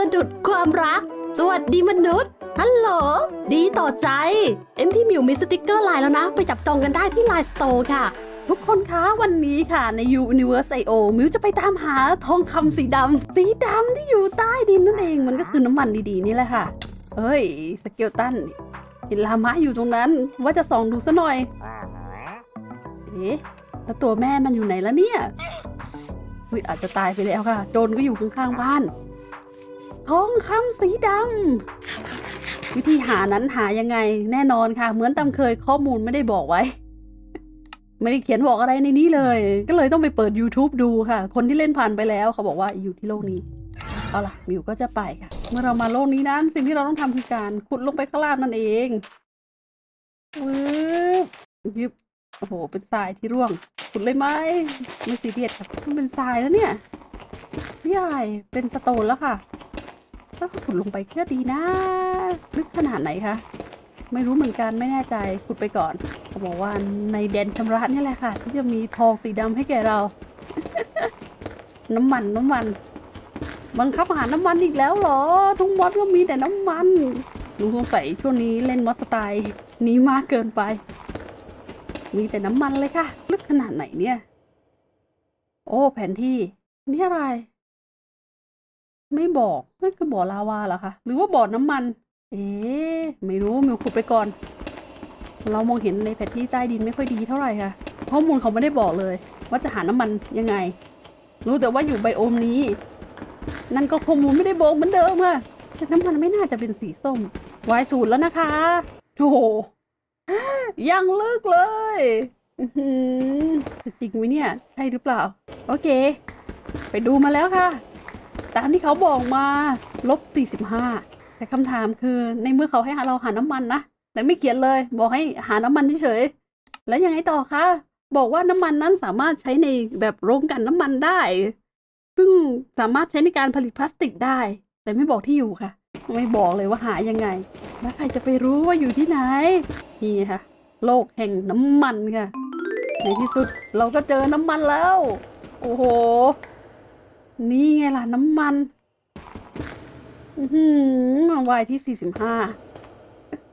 สะดุดความรักสวัสดีมนุษย์ฮัลโหลดีต่อใจเอ็มที่มิวมีสติกเกอร์ไลน์แล้วนะไปจับจองกันได้ที่ Line Store ค่ะทุกคนคะวันนี้ค่ะใน UniversIO มิวจะไปตามหาทองคำสีดำที่อยู่ใต้ดินนั่นเองมันก็คือน้ำมันดีๆนี่แหละค่ะเฮ้ยสเกลตันเห็นลามะอยู่ตรงนั้นว่าจะส่องดูซะหน่อยเอ๊ะแล้วตัวแม่มันอยู่ไหนแล้วเนี่ยอุ้ยอาจจะตายไปแล้วค่ะโจรก็อยู่ข้างๆบ้านทองคำสีดำวิธีหานั้นหายังไงแน่นอนค่ะเหมือนตามเคยข้อมูลไม่ได้บอกไว้ไม่ได้เขียนบอกอะไรในนี้เลยก็เลยต้องไปเปิด YouTube ดูค่ะคนที่เล่นผ่านไปแล้วเขาบอกว่าอยู่ที่โลกนี้เอาล่ะมิวก็จะไปค่ะเมื่อเรามาโลกนี้นั้นสิ่งที่เราต้องทำคือการขุดลงไปข้างล่างนั่นเองยึบโอ้โหเป็นทรายที่ร่วงขุดเลยไหมไม่ซีเรียสค่ะมันเป็นทรายแล้วเนี่ยพี่ใหญ่เป็นสโตนแล้วค่ะถ้าขุดลงไปแค่ดีนะลึกขนาดไหนคะไม่รู้เหมือนกันไม่แน่ใจขุดไปก่อนเขาบอกว่าในแดนชำระนี่แหละค่ะที่จะมีทองสีดำให้แก่เรา น้ำมันบังคับหาน้ำมันอีกแล้วเหรอทุกมอสก็มีแต่น้ำมันหนูสงสัยช่วงนี้เล่นมอสสไตล์นี้มากเกินไปมีแต่น้ำมันเลยค่ะลึกขนาดไหนเนี่ยโอ้แผนที่นี่อะไรไม่บอกนั่นคือบ่อลาวาเหรอคะหรือว่าบ่อน้ำมันเอ๊ะไม่รู้มิวขุดไปก่อนเรามองเห็นในแผนที่ใต้ดินไม่ค่อยดีเท่าไหร่ค่ะข้อมูลเขาไม่ได้บอกเลยว่าจะหาน้ำมันยังไงรู้แต่ว่าอยู่ไบโอมนี้นั่นก็ข้อมูลไม่ได้บอกเหมือนเดิมค่ะน้ำมันไม่น่าจะเป็นสีส้มวายสูตรแล้วนะคะโอ้ยังลึกเลยจริงไหมเนี่ยใช่หรือเปล่าโอเคไปดูมาแล้วค่ะตามที่เขาบอกมา-45แต่คำถามคือในเมื่อเขาให้เราหาน้ำมันนะแต่ไม่เขียนเลยบอกให้หาน้ำมันเฉยแล้วยังไงต่อคะบอกว่าน้ำมันนั้นสามารถใช้ในแบบโรงกลั่นน้ำมันได้ซึ่งสามารถใช้ในการผลิตพลาสติกได้แต่ไม่บอกที่อยู่ค่ะไม่บอกเลยว่าหายังไงแล้วใครจะไปรู้ว่าอยู่ที่ไหนนี่ค่ะโลกแห่งน้ำมันค่ะในที่สุดเราก็เจอน้ำมันแล้วโอ้โหนี่ไงล่ะน้ำมันวายที่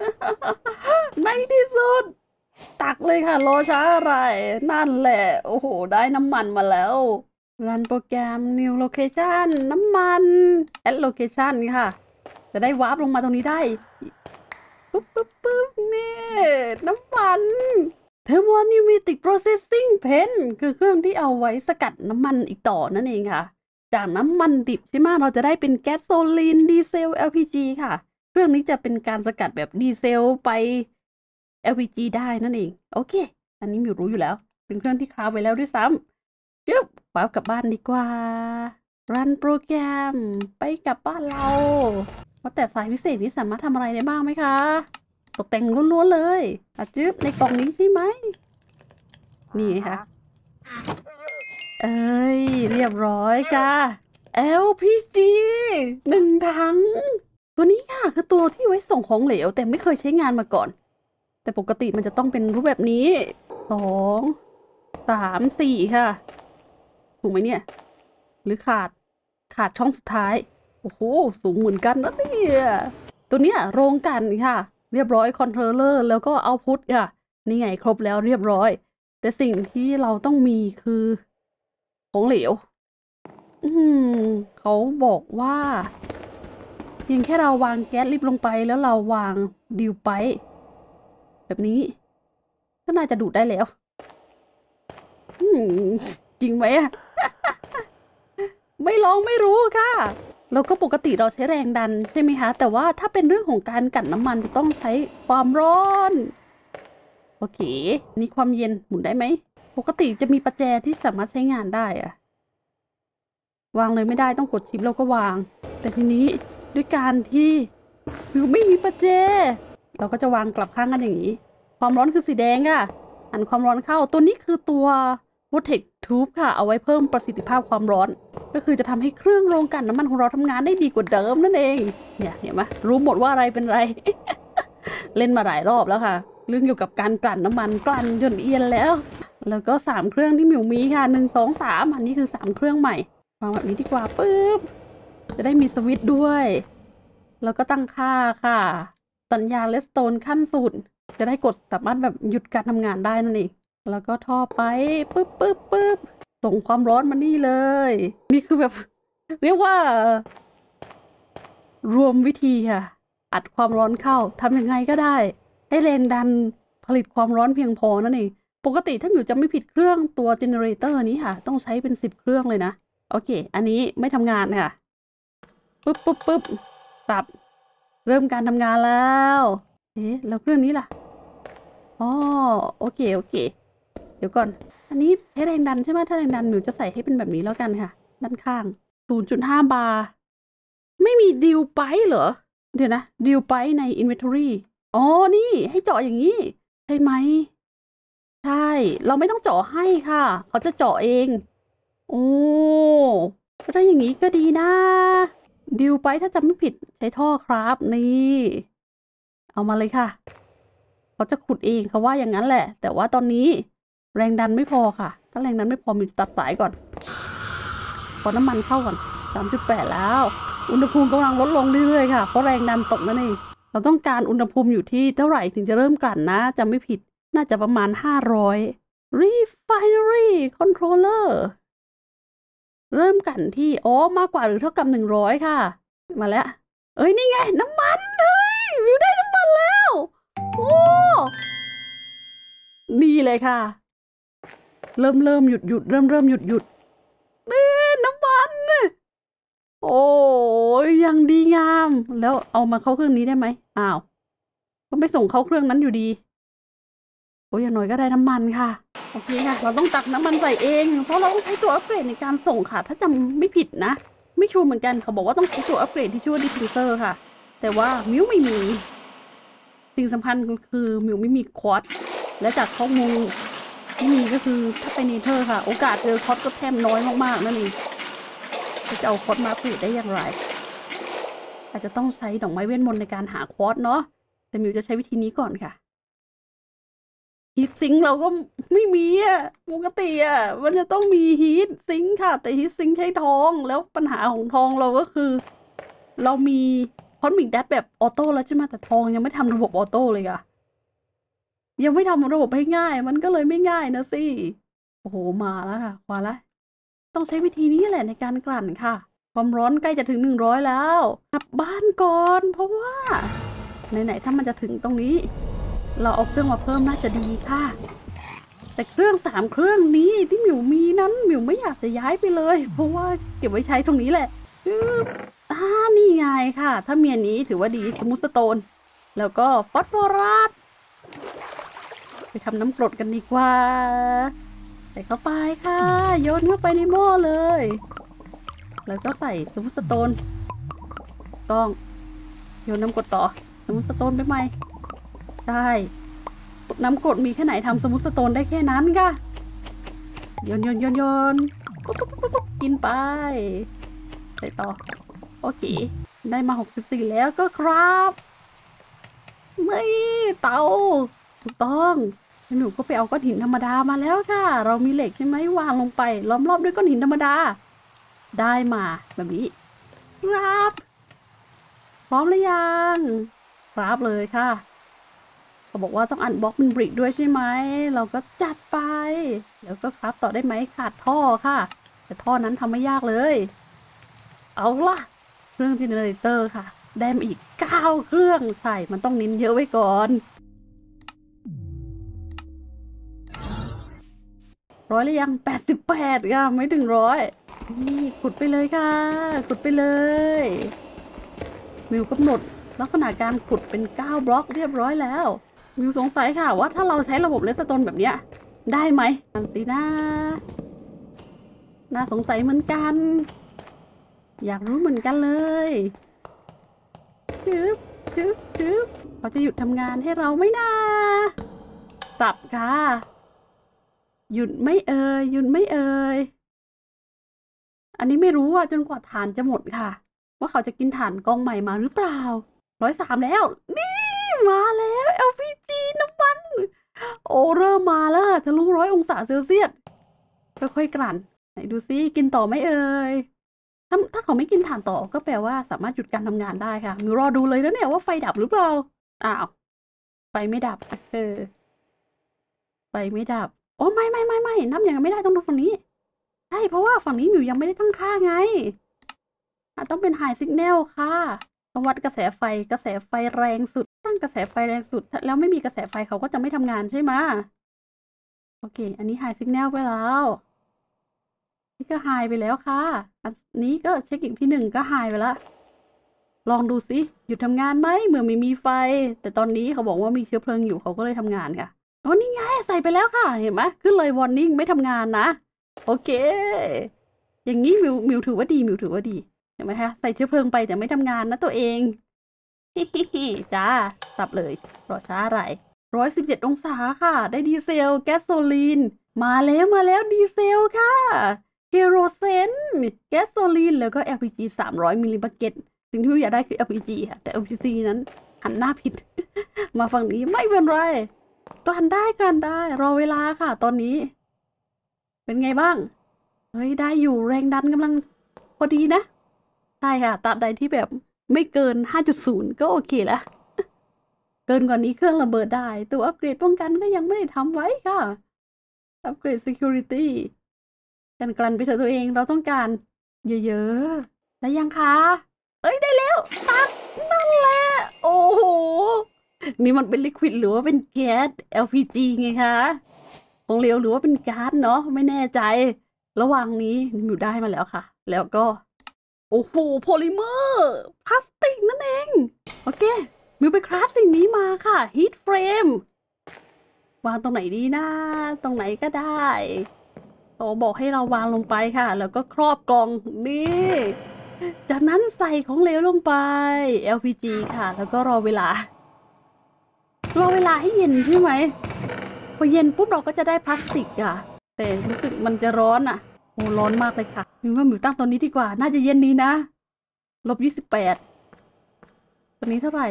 45 ในที่สุดตักเลยค่ะรอช้าอะไรนั่นแหละโอ้โหได้น้ำมันมาแล้วรันโปรแกรม New Location น้ำมัน Add Location ค่ะจะได้วาร์ปลงมาตรงนี้ได้ปุ๊บนี่น้ำมัน Thermonumetic Processing Pen คือเครื่องที่เอาไว้สกัดน้ำมันอีกต่อนั่นเองค่ะจากน้ำมันดิบใช่ไหมเราจะได้เป็นแก๊สโซลีนดีเซล LPG ค่ะเครื่องนี้จะเป็นการสกัดแบบดีเซลไป LPG ได้นั่นเองโอเคอันนี้มิวรู้อยู่แล้วเป็นเครื่องที่คราฟไว้แล้วด้วยซ้ำเดี๋ยวว้าวกลับบ้านดีกว่ารันโปรแกรมไปกลับบ้านเราว่าแต่สายพิเศษนี้สามารถทำอะไรได้บ้างไหมคะตกแต่งล้วนๆเลยอ่ะจึ๊บในกล่องนี้ใช่ไหมนี่ค่ะเอ้ยเรียบร้อยค่ะ LPG 1 ถังตัวนี้ค่ะคือตัวที่ไว้ส่งของเหลวแต่ไม่เคยใช้งานมาก่อนแต่ปกติมันจะต้องเป็นรูปแบบนี้2 3 4ค่ะถูกไหมเนี่ยหรือขาดช่องสุดท้ายโอ้โหสูงเหมือนกันนะเนี่ยตัวเนี้ยโรงกลั่นค่ะเรียบร้อยคอนโทรลเลอร์แล้วก็เอาพุทค่ะนี่ไงครบแล้วเรียบร้อยแต่สิ่งที่เราต้องมีคือของเหลวเขาบอกว่าเพียงแค่เราวางแก๊สลิฟต์ลงไปแล้วเราวางดิวไปแบบนี้ก็น่าจะดูดได้แล้วจริงไหมอะ ไม่ลองไม่รู้ค่ะแล้วก็ปกติเราใช้แรงดันใช่ไหมคะแต่ว่าถ้าเป็นเรื่องของการกลั่นน้ำมันจะต้องใช้ความร้อนโอเคนี่ความเย็นหมุนได้ไหมปกติจะมีประแจที่สามารถใช้งานได้อะวางเลยไม่ได้ต้องกดชิปแล้วก็วางแต่ทีนี้ด้วยการที่คือไม่มีประแจเราก็จะวางกลับข้างกันอย่างนี้ความร้อนคือสีแดงค่ะอันความร้อนเข้าตัวนี้คือตัว Vortex Tube ค่ะเอาไว้เพิ่มประสิทธิภาพความร้อนก็คือจะทำให้เครื่องโรงกลั่นน้ำมันของเราทำงานได้ดีกว่าเดิมนั่นเองเนี่ยเห็นไหมรู้หมดว่าอะไรเป็นไร เล่นมาหลายรอบแล้วค่ะเรื่องเกี่ยวกับการกลั่นน้ำมันกลั่นจนเอียนแล้วแล้วก็3เครื่องที่มิวมีค่ะ1 2 3อันนี้คือ3เครื่องใหม่วางแบบนี้ดีกว่าปึ๊บ จะได้มีสวิตช์ด้วยแล้วก็ตั้งค่าค่ะสัญญาณเลสโตนขั้นสุดจะได้กดสามารถแบบหยุดการทำงานได้นั่นเองแล้วก็ท่อไปปึ๊บส่งความร้อนมานี่เลยนี่คือแบบเรียกว่ารวมวิธีค่ะอัดความร้อนเข้าทำยังไงก็ได้ให้แรงดันผลิตความร้อนเพียงพอนั่นเองปกติถ้าอยู่จะไม่ผิดเครื่องตัวเจเนเรเตอร์นี้ค่ะต้องใช้เป็น10เครื่องเลยนะโอเคอันนี้ไม่ทำงานค่ะปึ๊บตับเริ่มการทำงานแล้วเอ๊ะแล้วเครื่องนี้ล่ะอ๋อโอเคเดี๋ยวก่อนอันนี้ใช้แรงดันใช่ไหมถ้าแรงดันหนูจะใส่ให้เป็นแบบนี้แล้วกันค่ะด้านข้าง 0.5 บาร์ไม่มีดิวไปเหรอเดี๋ยวนะดิวไปใน Inventory อ๋อนี่ให้เจาะอย่างนี้ใช่ไหมใช่เราไม่ต้องเจาะให้ค่ะเขาจะเจาะเองโอ้ถ้าอย่างนี้ก็ดีนะดิวไปถ้าจำไม่ผิดใช้ท่อครับนี่เอามาเลยค่ะเขาจะขุดเองเขาว่าอย่างนั้นแหละแต่ว่าตอนนี้แรงดันไม่พอค่ะถ้าแรงดันไม่พอมีตัดสายก่อนขอน้ำมันเข้าก่อน 3.8 แล้วอุณหภูมิกำลังลดลงเรื่อยๆค่ะเพราะแรงดันตกนั่นเองเราต้องการอุณหภูมิอยู่ที่เท่าไหร่ถึงจะเริ่มกลั่นนะจำไม่ผิดน่าจะประมาณ500 Refinery Controller เริ่มกลั่นที่อ๋อมากกว่าหรือเท่ากับ100ค่ะมาแล้วเอ้ยนี่ไงน้ำมันเฮ้ยวิวได้น้ำมันแล้วโอ้ดีเลยค่ะเริ่มหยุดเริ่มหยุดเอ๊ะน้ำมันโอ้ยยังดีงามแล้วเอามาเข้าเครื่องนี้ได้ไหมอ้าวก็ไม่ส่งเข้าเครื่องนั้นอยู่ดีโอ้ยอย่างน้อยก็ได้น้ำมันค่ะโอเคค่ะเราต้องตักน้ำมันใส่เองเพราะเราต้องใช้ตัวอัปเกรดในการส่งค่ะถ้าจำไม่ผิดนะไม่ชัวร์เหมือนกันเขาบอกว่าต้องใช้ตัวอัปเกรดที่ชื่อว่าดิฟฟิวเซอร์ค่ะแต่ว่ามิวไม่มีสิ่งสำคัญคือมิวไม่มีควอตและจากข้อมูลที่มีก็คือถ้าไปเนเธอร์ค่ะโอกาสเจอคอสก็แทบน้อยมากๆนั่นเองจะเอาคอสมาปิดได้อย่างไรอาจจะต้องใช้ดอกไม้เวทมนต์ในการหาคอสเนาะแต่มิวจะใช้วิธีนี้ก่อนค่ะฮีทซิงค์เราก็ไม่มีอะปกติอะมันจะต้องมีฮีทซิงค์ค่ะแต่ฮีทซิงค์ใช้ทองแล้วปัญหาของทองเราก็คือเรามีคอสมิกแดชแบบออโต้แล้วใช่ไหมแต่ทองยังไม่ทำระบบออโต้เลยค่ะยังไม่ทำระบบให้ง่ายมันก็เลยไม่ง่ายนะสิโอ้โหมาแล้วค่ะมาแล้วต้องใช้วิธีนี้แหละในการกลั่นค่ะความร้อนใกล้จะถึง100แล้วกลับบ้านก่อนเพราะว่าไหนๆถ้ามันจะถึงตรงนี้เราเอาเครื่องมาเพิ่มน่าจะดีค่ะแต่เครื่อง3เครื่องนี้ที่มิวมีนั้นมิวไม่อยากจะย้ายไปเลยเพราะว่าเก็บไว้ใช้ตรงนี้แหละนี่ไงค่ะถ้ามีอันนี้ถือว่าดีสมุทรสโตนแล้วก็ฟอสฟอรัสไปทำน้ำกรดกันดีกว่าใส่เข้าไปค่ะโยนเข้าไปในหม้อเลยแล้วก็ใส่สมุทรสโตนต้องโยนน้ำกรดต่อสมุทรสโตนไปไหมได้น้ำกรดมีแค่ไหนทำสมุทรสโตนได้แค่นั้นค่ะโยนกินไปใส่ต่อโอเคได้มา64แล้วก็ครับไม่เตาถูกต้องหนูก็ไปเอาก้อนหินธรรมดามาแล้วค่ะเรามีเหล็กใช่ไหมวางลงไปล้อมรอบด้วยก้อนหินธรรมดาได้มาแบบนี้ครับพร้อมหรือยังครับเลยค่ะเขาบอกว่าต้องอันบล็อกเป็นบริกด้วยใช่ไหมเราก็จัดไปแล้วก็ครับต่อได้ไหมขาดท่อค่ะแต่ท่อนั้นทำไม่ยากเลยเอาล่ะเครื่องเจเนเรเตอร์ค่ะได้มาอีก9เครื่องใช่มันต้องนิ้นเยอะไว้ก่อนร้อยหรือยัง88ค่ะไม่ถึง100นี่ขุดไปเลยค่ะขุดไปเลยมิวกำหนดลักษณะการขุดเป็น9บล็อกเรียบร้อยแล้วมิวสงสัยค่ะว่าถ้าเราใช้ระบบเลสโตนแบบเนี้ยได้ไหมนั่นสินะน่าสงสัยเหมือนกันอยากรู้เหมือนกันเลยจึ๊บเขาจะหยุดทำงานให้เราไหมนะจับค่ะหยุดไม่เอ่ยอันนี้ไม่รู้อ่ะจนกว่าฐานจะหมดค่ะว่าเขาจะกินฐานกองใหม่มาหรือเปล่า103แล้วนี่มาแล้ว LPG น้ำมันโอเริ่มมาแล้วทะลุ100 องศาเซลเซียสค่อยๆกลั่นไหนดูซิกินต่อไม่เอ่ย ถ้าเขาไม่กินถ่านต่อก็แปลว่าสามารถหยุดการทำงานได้ค่ะรอดูเลยนะเนี่ยว่าไฟดับหรือเปล่าอ้าวไฟไม่ดับไฟไม่ดับโอ้ไม่นับอย่างนั้นไม่ได้ต้องดูฝั่งนี้ใช่เพราะว่าฝั่งนี้มิวยังไม่ได้ตั้งค่าไงต้องเป็นไฮซิกแนลค่ะต้องวัดกระแสไฟกระแสไฟแรงสุดตั้งกระแสไฟแรงสุดแล้วไม่มีกระแสไฟเขาก็จะไม่ทำงานใช่ไหมโอเคอันนี้ไฮซิกแนลไปแล้วนี่ก็หายไปแล้วค่ะอันนี้ก็เช็คอีกที่หนึ่งก็หายไปละลองดูสิหยุดทำงานไหมเมื่อไม่มีไฟแต่ตอนนี้เขาบอกว่ามีเชื้อเพลิงอยู่เขาก็เลยทำงานค่ะอ๋อนี่ไงใส่ไปแล้วค่ะเห็นไหมขึ้นเลยวอร์นิ่งไม่ทำงานนะโอเคอย่างนี้มิวถือว่าดีมิวถือว่าดีเห็นไหมคะใส่เชื้อเพลิงไปแต่ไม่ทำงานนะตัวเองจ้าตับเลยรอช้าอะไร117องศาค่ะได้ดีเซลแก๊สโซลีนมาแล้วดีเซลค่ะเฮโรเซนแก๊สโซลีนแล้วก็ LPG 300มิลลิบักเก็ตสิ่งที่มิวอยากได้คือ LPG ค่ะแต่ LPG นั้นหันหน้าผิด มาฝั่งนี้ไม่เป็นไรกลั่นได้รอเวลาค่ะตอนนี้เป็นไงบ้างเฮ้ยได้อยู่แรงดันกำลังพอดีนะใช่ค่ะตามใดที่แบบไม่เกิน 5.0 ก็โอเคละ เกินกว่านี้เครื่องระเบิดได้ตัวอัปเกรดป้องกันก็ยังไม่ได้ทำไว้ค่ะอัปเกรด Securityกันกลั่นไปเถอะตัวเองเราต้องการเยอะๆได้ยังคะเอ้ยได้แล้วตัดนั่นแหละโอ้โหนี่มันเป็นลิควิดหรือว่าเป็นแก๊ส LPG ไงคะของเหลวหรือว่าเป็นก๊าซเนาะไม่แน่ใจระหว่างนี้อยู่ได้มาแล้วค่ะแล้วก็โอ้โหโพลิเมอร์พลาสติกนั่นเองโอเคมิวไปคราฟสิ่งนี้มาค่ะฮีทเฟรมวางตรงไหนดีนะตรงไหนก็ได้โอ้บอกให้เราวางลงไปค่ะแล้วก็ครอบกล่องนี่จากนั้นใส่ของเหลวลงไป LPG ค่ะแล้วก็รอเวลาให้เย็นใช่ไหมพอเย็นปุ๊บเราก็จะได้พลาสติกอ่ะแต่รู้สึกมันจะร้อนอ่ะโอ้ร้อนมากเลยค่ะมิวว่ามิวตั้งตอนนี้ดีกว่าน่าจะเย็นดีนะ-28ตอนนี้เท่าไหร่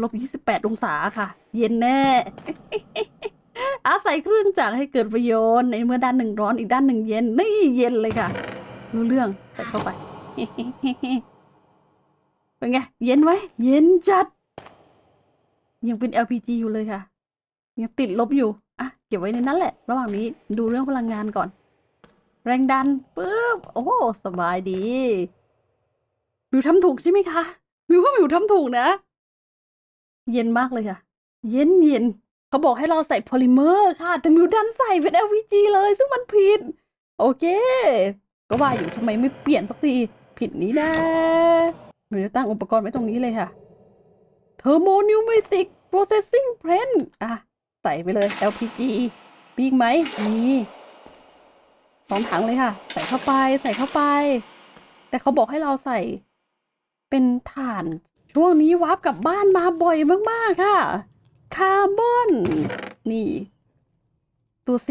-28องศาค่ะเย็นแน่ อาศัยเครื่องจักรให้เกิดประโยชน์ในเมื่อด้านหนึ่งร้อนอีกด้านหนึ่งเย็นนี่เย็นเลยค่ะรู้เรื่องใส่เข้าไป เป็นไงเย็นไว้เย็นจัดยังเป็น LPG อยู่เลยค่ะยังติดลบอยู่อ่ะเก็บไว้ในนั้นแหละระหว่างนี้ดูเรื่องพลังงานก่อนแรงดันปุ๊บโอ้สบายดีมิวทำถูกใช่ไหมคะมิวว่ามิวทำถูกนะเย็นมากเลยค่ะเย็นเขาบอกให้เราใส่โพลิเมอร์ค่ะแต่มิวดันใส่เป็น LPG เลยซึ่งมันผิดโอเคก็ว่าอยู่ทำไมไม่เปลี่ยนสักทีผิดนี้นะมิวจะตั้งอุปกรณ์ไว้ตรงนี้เลยค่ะเทอร์โมนิวเมติกโปรเซสซิ่งเพลนอ่ะใส่ไปเลย LPG ปีกไหมนี่2 ถังเลยค่ะใส่เข้าไปแต่เขาบอกให้เราใส่เป็นถ่านช่วงนี้วาร์ปกลับบ้านมาบ่อยมากๆค่ะคาร์บอนนี่ตัว C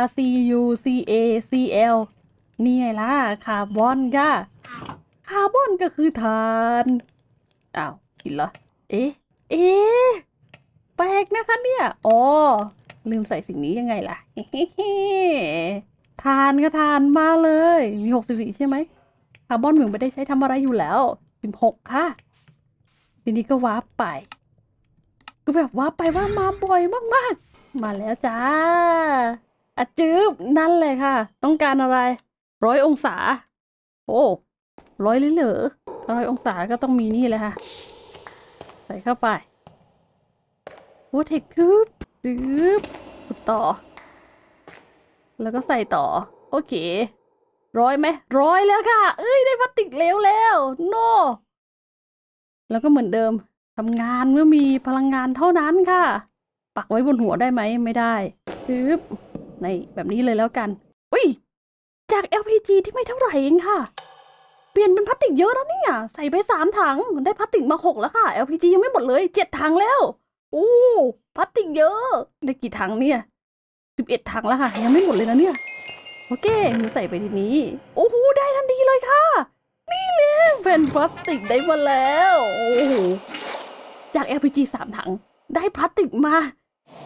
R C U C A C L นี่ไงล่ะคาร์บอนค่ะคาร์บอนก็คือถ่านอ้าวผิดเหรอเอ๊ะแปลกนะคะเนี่ยอ๋อลืมใส่สิ่งนี้ยังไงล่ะถ่านก็ถ่านมาเลยมี64ใช่ไหมคาร์บอนหนึ่งไม่ได้ใช้ทำอะไรอยู่แล้ว16ค่ะทีนี้ก็ว้าไปก็แบบว้าไปว่ามาบ่อยมากๆมาแล้วจ้าอะจืบนั่นเลยค่ะต้องการอะไร100 องศาโอ้100เลยเหรอ100 องศาก็ต้องมีนี่เลยค่ะใส่เข้าไปโอ้เทคคืบจืบต่อแล้วก็ใส่ต่อโอเคร้อยไหม100แล้วค่ะเอ้ยได้พลาสติกเหลวแล้วโนแล้วก็เหมือนเดิมทำงานเมื่อมีพลังงานเท่านั้นค่ะปักไว้บนหัวได้ไหมไม่ได้ปึ๊บในแบบนี้เลยแล้วกันอุ้ยจาก LPG ที่ไม่เท่าไหร่เองค่ะเปลี่ยนเป็นพลาสติกเยอะแล้วเนี่ยใส่ไป3 ถังได้พลาสติกมา6แล้วค่ะ LPG ยังไม่หมดเลย7 ถังแล้วโอ้พลาสติกเยอะได้กี่ถังเนี่ย11 ถังแล้วค่ะยังไม่หมดเลยนะเนี่ยโอเคหนูใส่ไปทีนี้โอ้โหได้ทันทีเลยค่ะนี่เลยแผ่นพลาสติกได้มาแล้วโอ้โหจาก LPG 3 ถังได้พลาสติกมา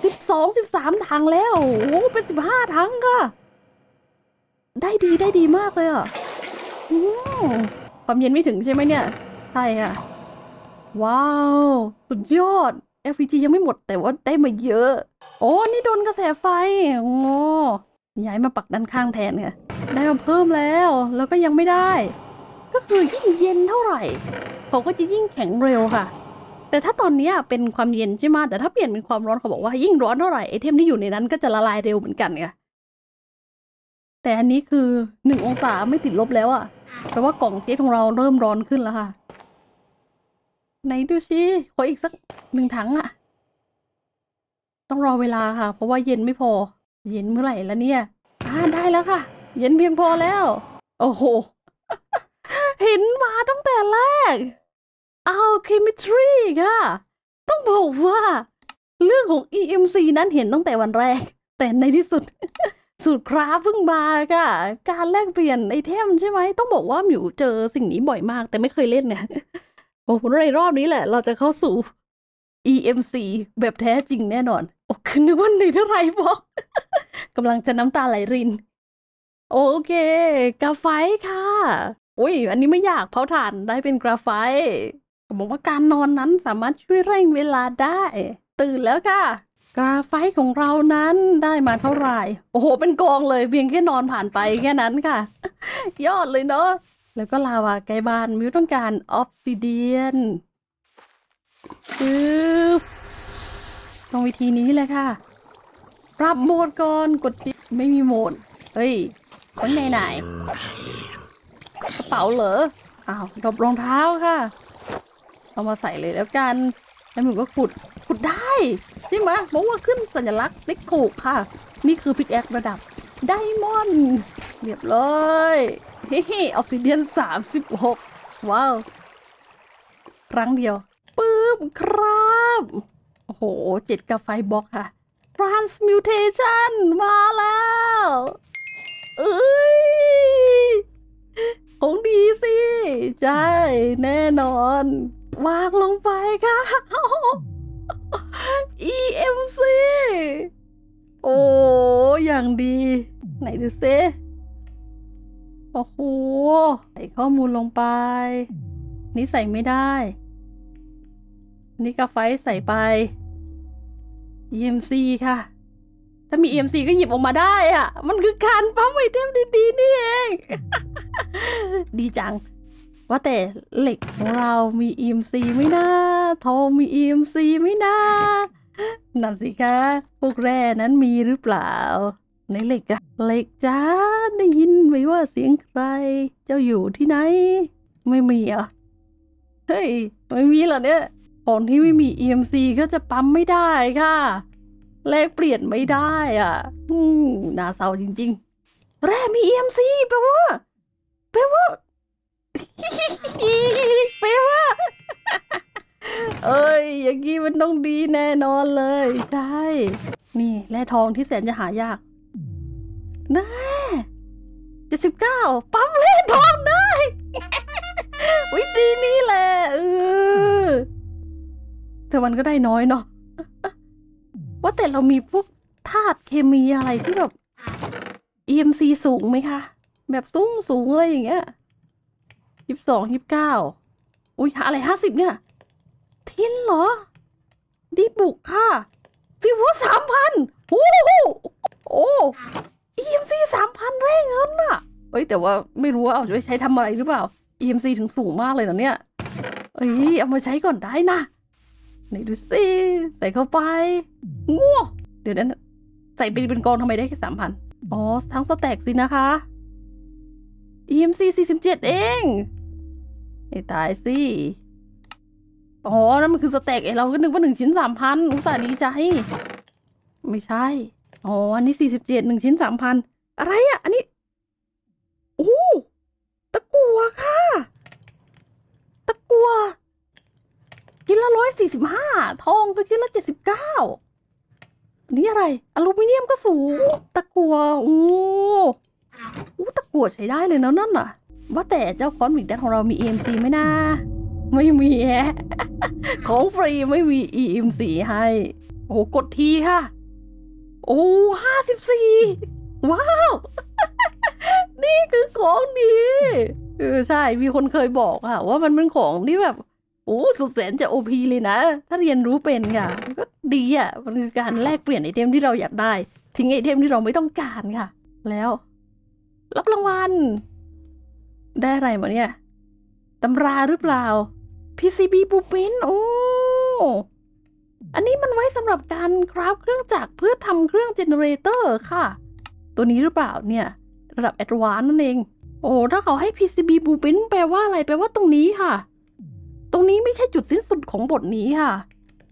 12-13 ถังแล้วโอ้โหเป็น15 ถังค่ะ ได้ดีมากเลยอ่ะโอ้ความเย็นไม่ถึงใช่ไหมเนี่ยใช่ค่ะว้าวสุดยอด LPG ยังไม่หมดแต่ว่าได้มาเยอะโอ้นี่โดนกระแสไฟโอ้ย้ายมาปักด้านข้างแทนค่ะได้มาเพิ่มแล้วแล้วก็ยังไม่ได้ก็คือยิ่งเย็นเท่าไหร่เขาก็จะยิ่งแข็งเร็วค่ะแต่ถ้าตอนนี้เป็นความเย็นใช่ไหมแต่ถ้าเปลี่ยนเป็นความร้อนเขาบอกว่ายิ่งร้อนเท่าไหร่ไอเทมที่อยู่ในนั้นก็จะละลายเร็วเหมือนกันค่ะแต่อันนี้คือ1องศาไม่ติดลบแล้วอ่ะแปลว่ากล่องเทสของเราเริ่มร้อนขึ้นแล้วค่ะไหนดูสิขออีกสัก1ถังอ่ะต้องรอเวลาค่ะเพราะว่าเย็นไม่พอเย็นเมื่อไหร่ละเนี่ยได้แล้วค่ะเย็นเพียงพอแล้วโอ้โห เห็นมาตั้งแต่แรกAlchemy 3ค่ะต้องบอกว่าเรื่องของ EMC นั้นเห็นตั้งแต่วันแรกแต่ในที่สุด สูตรคราฟเพิ่งมาค่ะการแลกเปลี่ยนไอเทมใช่ไหมต้องบอกว่ามิวเจอสิ่งนี้บ่อยมากแต่ไม่เคยเล่นเนี่ยโอ้โหในรอบนี้แหละเราจะเข้าสู่ EMC แบบแท้จริงแน่นอนโอ้คือนึกว่าในเท่าไรบอก กำลังจะน้ำตาไหลรินโอเคกราไฟต์ค่ะอุ้ยอันนี้ไม่อยากเผาถ่านได้เป็นกราไฟต์บอกว่าการนอนนั้นสามารถช่วยเร่งเวลาได้ตื่นแล้วค่ะกราไฟต์ของเรานั้นได้มาเท่าไหร่โอ้โหเป็นกองเลยเพียงแค่นอนผ่านไปแค่นั้นค่ะ ยอดเลยเนาะแล้วก็ลาวาไกลบ้านมิวต้องการออฟซิเดียนตรงวิธีนี้เลยค่ะปรับโหมดก่อนกดจิไม่มีโหมดเฮ้ยคนไหนกระเป๋าเหรออ้าวดรอปรองเท้าค่ะเอามาใส่เลยแล้วกันแล้วมิวก็ขุดได้ใช่ไหมบอกว่าขึ้นสัญลักษณ์ติ๊กถูกค่ะนี่คือพิกแอคระดับไดมอนด์เรียบร้อยเฮ้ออฟซิเดียน36ว้าวครั้งเดียวปึ๊บครับโอ้โห7กาไฟบล็อกค่ะ transmutation มาแล้วเอ้ยของดีสิใช่แน่นอนวางลงไปค่ะ EMC โอ้อย่างดีไหนดูซิโอ้โหใส่ข้อมูลลงไปนี่ใส่ไม่ได้นี่กาไฟใส่ไป EMC ค่ะถ้ามี EMC ก็หยิบออกมาได้อ่ะมันคือการปั๊มไอเทมดีๆนี่เอง ดีจังว่าแต่เหล็กของเรามี EMC ไม่น่าทองมี EMC ไม่น่านั่นสิคะพวกแร่นั้นมีหรือเปล่าในเหล็กอะเหล็กจ้าได้ยินไหมว่าเสียงใครเจ้าอยู่ที่ไหนไม่มีเหรอเฮ้ยไม่มีเหรอเนี่ยของที่ไม่มี EMC ก็จะปั๊มไม่ได้ค่ะแลกเปลี่ยนไม่ได้อ่ะน่าเศร้าจริงๆแร่มี EMC แปลว่า แปลว่าเอ้ยอย่างงี้มันต้องดีแน่นอนเลยใช่นี่แร่ทองที่แสนจะหายากน่า79ปั๊มแร่ทองได้ วิธีนี้แหละแต่มันก็ได้น้อยเนาะว่าแต่เรามีพวกธาตุเคมีอะไรที่แบบ EMC สูงไหมคะแบบสูงอะไรอย่างเงี้ย22 29อุ้ยอะไร50เนี่ยทิ้นเหรอดีบุกค่ะ4,000 โอ้โหโอ้ EMC 3,000แรงเงินอะเอ้ยแต่ว่าไม่รู้ว่าเอาไปใช้ทำอะไรหรือเปล่า EMC ถึงสูงมากเลยนะเนี่ยเอ้ยเอามาใช้ก่อนได้นะไหนดูสิใส่เข้าไปง้วเดี๋ยวนั้นใส่เป็นกองทำไมได้แค่ 3,000อ๋อทั้งสแต็กสินะคะ EMC 47เองไอ้ตายสิอ๋อนั่นมันคือสแต็กไอ้เราก็นึกว่า1ชิ้น 3,000อุตส่าห์ดีใจไม่ใช่อ๋ออันนี้471ชิ้น 3,000อะไรอ่ะอันนี้โอ้ตะกั่วค่ะตะกั่วชิ้นละ145ทองก็ชิ้นละ79นี่อะไรอลูมิเนียมก็สูงตะกั่วอู้ตะกั่วใช้ได้เลยนะนั่นน่ะว่าแต่เจ้าคอนวิกเดนของเรามี EMC ไหมนะไม่มีแฮะของฟรีไม่มี EMC ให้โอ้กดทีค่ะโอ้54ว้าว นี่คือของดีใช่มีคนเคยบอกค่ะว่ามันเป็นของที่แบบโอ้สุดแสนจะโอพีเลยนะถ้าเรียนรู้เป็นค่ะก็ดีอ่ะมันคือการแลกเปลี่ยนไอเทมที่เราอยากได้ทิ้งไอเทมที่เราไม่ต้องการค่ะแล้วรับรางวัลได้อะไรมาเนี่ยตำราหรือเปล่า PCB บูปินโอ้อันนี้มันไว้สำหรับการคราฟเครื่องจักรเพื่อทำเครื่องเจเนเรเตอร์ค่ะตัวนี้หรือเปล่าเนี่ยระดับแอดวานซ์นั่นเองโอ้ถ้าเขาให้ PCB บูปินแปลว่าอะไรแปลว่าตรงนี้ค่ะตรงนี้ไม่ใช่จุดสิ้นสุดของบทนี้ค่ะ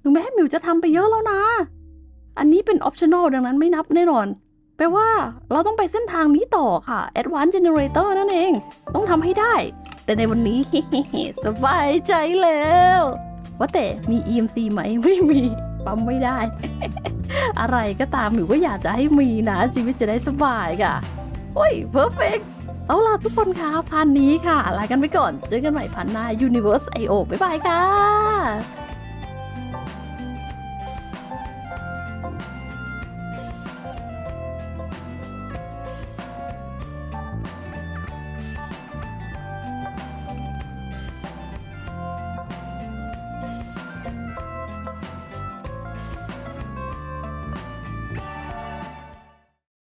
ถึงแม้มิวจะทำไปเยอะแล้วนะอันนี้เป็น optional ดังนั้นไม่นับแน่นอนแปลว่าเราต้องไปเส้นทางนี้ต่อค่ะ Advanced Generator นั่นเองต้องทำให้ได้แต่ในวันนี้ สบายใจแล้วว่าแต่มี EMC ไหมไม่มีปั๊มไม่ได้ อะไรก็ตามหรือว่าอยากจะให้มีนะชีวิตจะได้สบายค่ะโอ้ย perfect เอาล่ะทุกคนค่ะพันนี้ค่ะลากันไปก่อนเจอกันใหม่พันหน้า UniversIO บ๊ายบายค่ะ